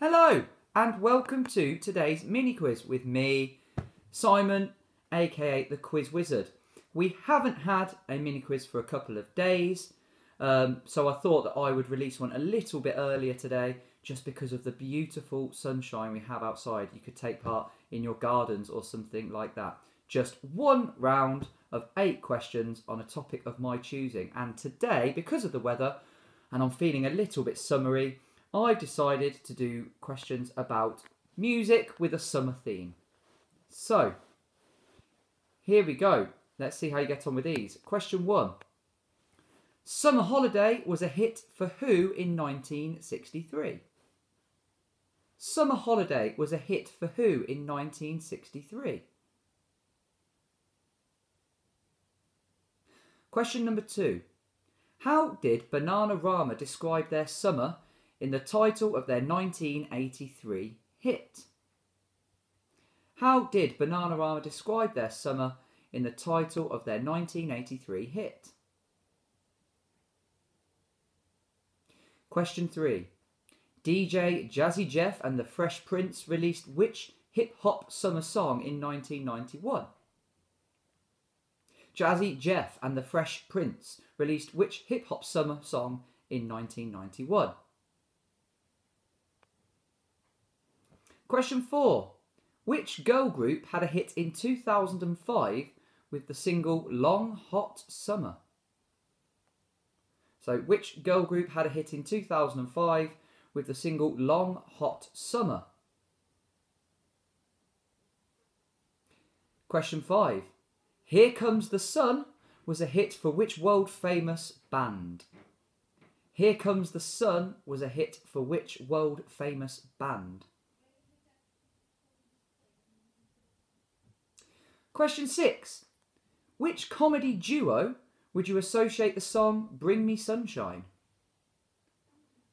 Hello and welcome to today's mini quiz with me, Simon, aka The Quiz Wizard. We haven't had a mini quiz for a couple of days, so I thought that I would release one a little bit earlier today just because of the beautiful sunshine we have outside. You could take part in your gardens or something like that. Just one round of 8 questions on a topic of my choosing, and today, because of the weather and I'm feeling a little bit summery, I've decided to do questions about music with a summer theme. So, here we go. Let's see how you get on with these. Question 1. Summer Holiday was a hit for who in 1963? Summer Holiday was a hit for who in 1963? Question number 2. How did Bananarama describe their summer in the title of their 1983 hit? How did Bananarama describe their summer in the title of their 1983 hit? Question 3. DJ Jazzy Jeff and the Fresh Prince released which hip-hop summer song in 1991? Jazzy Jeff and the Fresh Prince released which hip-hop summer song in 1991? Question 4. Which girl group had a hit in 2005 with the single Long Hot Summer? So, which girl group had a hit in 2005 with the single Long Hot Summer? Question 5. Here Comes the Sun was a hit for which world-famous band? Here Comes the Sun was a hit for which world-famous band? Question 6. Which comedy duo would you associate the song Bring Me Sunshine?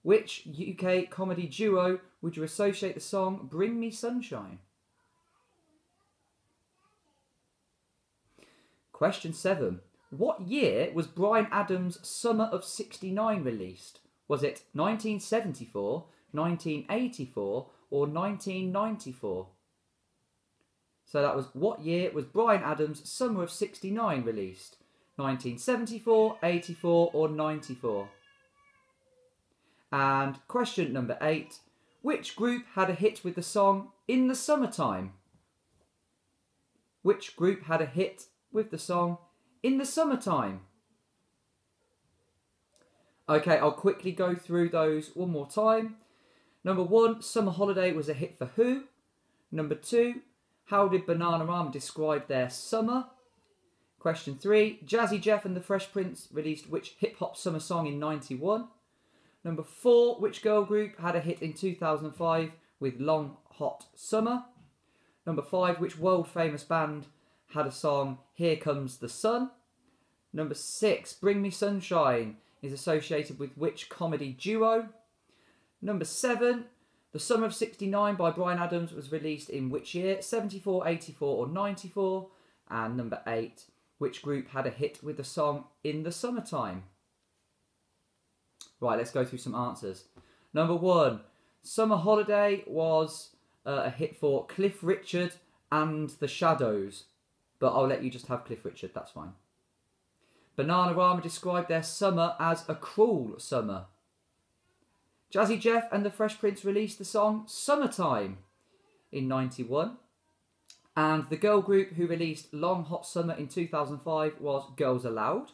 Which UK comedy duo would you associate the song Bring Me Sunshine? Question 7. What year was Bryan Adams' Summer of '69 released? Was it 1974, 1984 or 1994? So that was, what year was Bryan Adams' Summer of '69 released? 1974, 84 or 94? And question number 8. Which group had a hit with the song In the Summertime? Which group had a hit with the song In the Summertime? Okay, I'll quickly go through those one more time. Number 1, Summer Holiday was a hit for who? Number 2, how did Bananarama describe their summer? Question 3, Jazzy Jeff and the Fresh Prince released which hip-hop summer song in 91? Number 4, which girl group had a hit in 2005 with Long Hot Summer? Number 5, which world-famous band had a song Here Comes the Sun? Number 6, Bring Me Sunshine is associated with which comedy duo? Number 7, The Summer of '69 by Bryan Adams was released in which year? 74, 84 or 94? And number 8, which group had a hit with the song In the Summertime? Right, let's go through some answers. Number 1, Summer Holiday was a hit for Cliff Richard and the Shadows, but I'll let you just have Cliff Richard, that's fine. Bananarama described their summer as a cruel summer. Jazzy Jeff and the Fresh Prince released the song Summertime in 91. And the girl group who released Long Hot Summer in 2005 was Girls Aloud.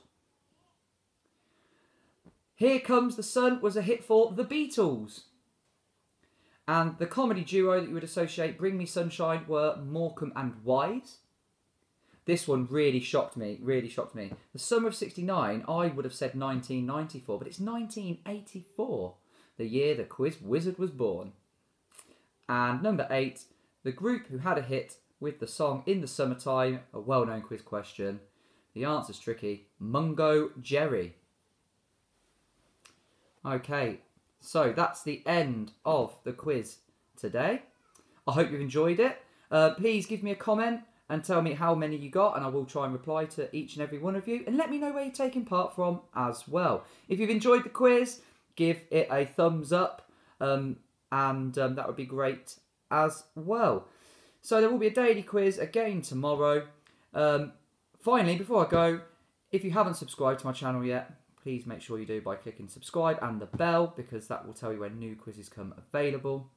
Here Comes the Sun was a hit for the Beatles. And the comedy duo that you would associate Bring Me Sunshine were Morecambe and Wise. This one really shocked me, The Summer of '69, I would have said 1994, but it's 1984. The year the Quiz Wizard was born. And number 8, the group who had a hit with the song In the Summertime, a well-known quiz question. The answer's tricky. Mungo Jerry. Okay, so that's the end of the quiz today. I hope you've enjoyed it. Please give me a comment and tell me how many you got, and I will try and reply to each and every one of you. And let me know where you're taking part from as well. If you've enjoyed the quiz, give it a thumbs up. and that would be great as well. So there will be a daily quiz again tomorrow. Finally, before I go, if you haven't subscribed to my channel yet, please make sure you do by clicking subscribe and the bell, because that will tell you when new quizzes come available.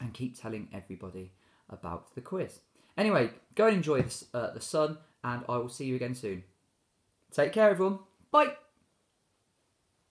And keep telling everybody about the quiz. Anyway, go and enjoy the sun, and I will see you again soon. Take care, everyone. Bye.